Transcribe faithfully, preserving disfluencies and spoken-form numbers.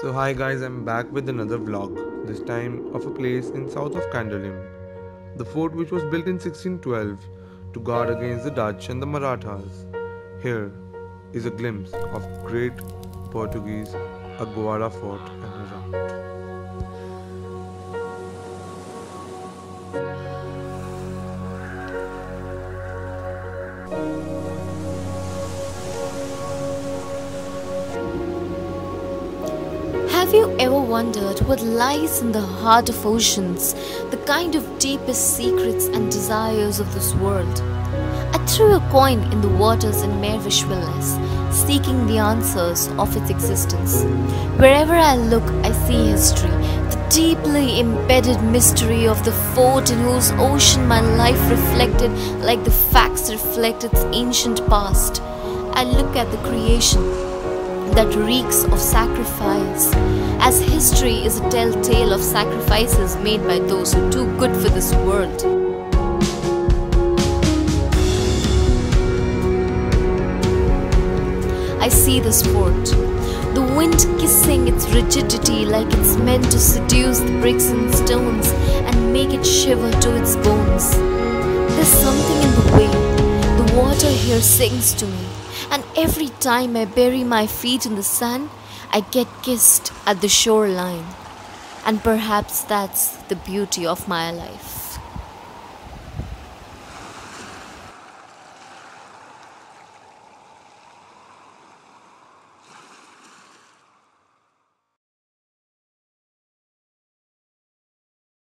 So hi guys, I'm back with another vlog, this time of a place in south of Candolim. The fort which was built in sixteen twelve to guard against the Dutch and the Marathas. Here is a glimpse of great Portuguese Aguada Fort and around. Have you ever wondered what lies in the heart of oceans, the kind of deepest secrets and desires of this world? I threw a coin in the waters in Mervishwilness, seeking the answers of its existence. Wherever I look, I see history, the deeply embedded mystery of the fort in whose ocean my life reflected like the facts reflect its ancient past. I look at the creation that reeks of sacrifice, as history is a telltale of sacrifices made by those who are too good for this world. I see this fort, the wind kissing its rigidity like it's meant to seduce the bricks and stones and make it shiver to its bones. There's something in the way the water here sings to me. And every time I bury my feet in the sand, I get kissed at the shoreline. And perhaps that's the beauty of my life.